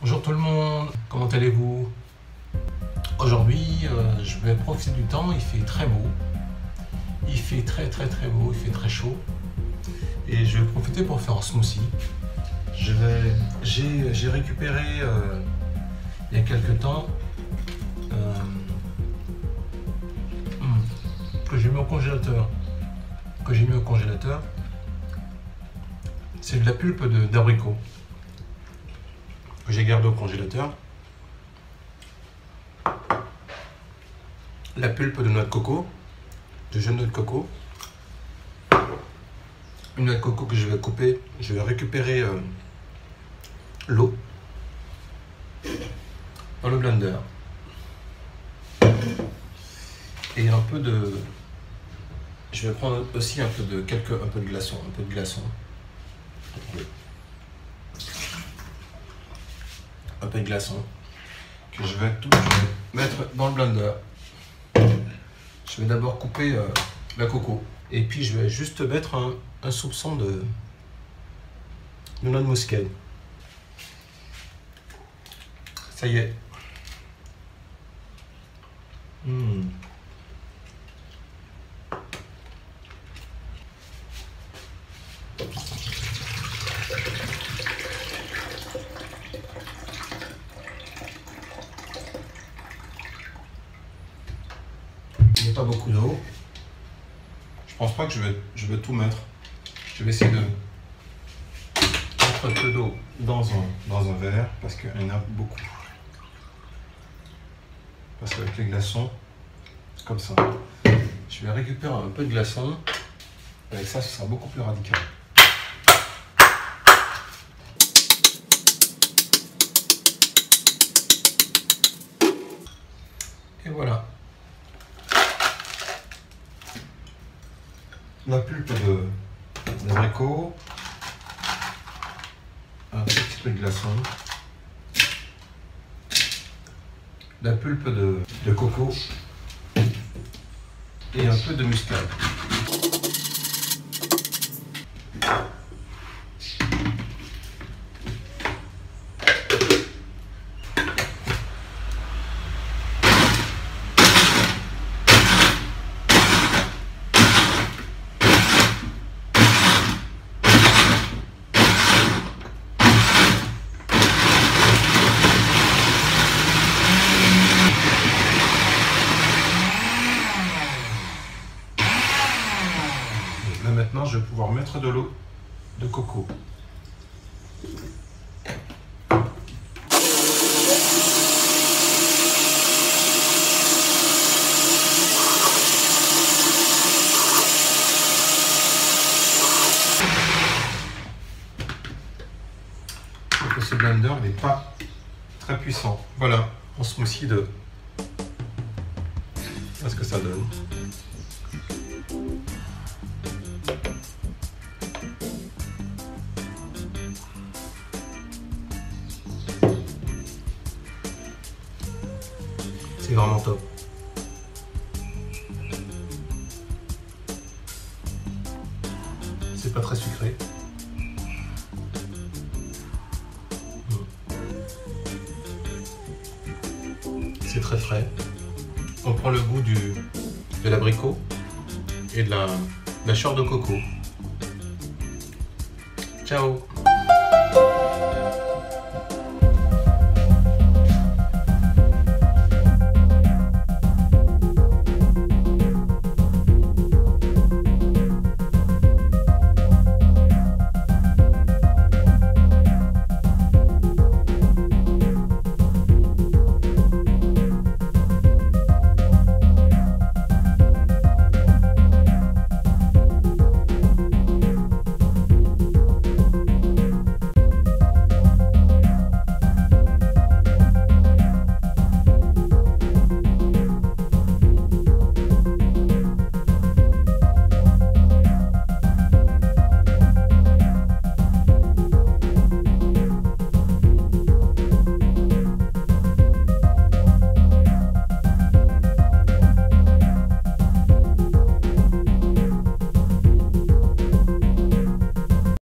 Bonjour tout le monde, comment allez-vous? Aujourd'hui, je vais profiter du temps, il fait très beau. Il fait très beau, il fait très chaud. Et je vais profiter pour faire un smoothie. J'ai récupéré, il y a quelques temps, que j'ai mis au congélateur. C'est de la pulpe d'abricot. J'ai gardé au congélateur. La pulpe de noix de coco, de jeune noix de coco. Une noix de coco que je vais couper, je vais récupérer l'eau dans le blender. Et un peu de... Je vais prendre aussi un peu de glaçons, que je vais tout mettre dans le blender. Je vais d'abord couper la coco et puis je vais juste mettre un soupçon de noix de muscade. Ça y est. Pas beaucoup d'eau, je pense pas que je vais tout mettre. Je vais essayer de mettre un peu d'eau dans un verre parce qu'il y en a beaucoup. Parce qu'avec les glaçons, comme ça, je vais récupérer un peu de glaçons. Avec ça, ce sera beaucoup plus radical. Et voilà. La pulpe d'abricot, un petit peu de glaçon, la pulpe de coco et un peu de muscade. Maintenant, je vais pouvoir mettre de l'eau de coco. Donc, ce blender n'est pas très puissant. Voilà, on se soucie de... Voilà ce que ça donne. C'est vraiment top. C'est pas très sucré. C'est très frais. On prend le goût de l'abricot et de la chair de coco. Ciao!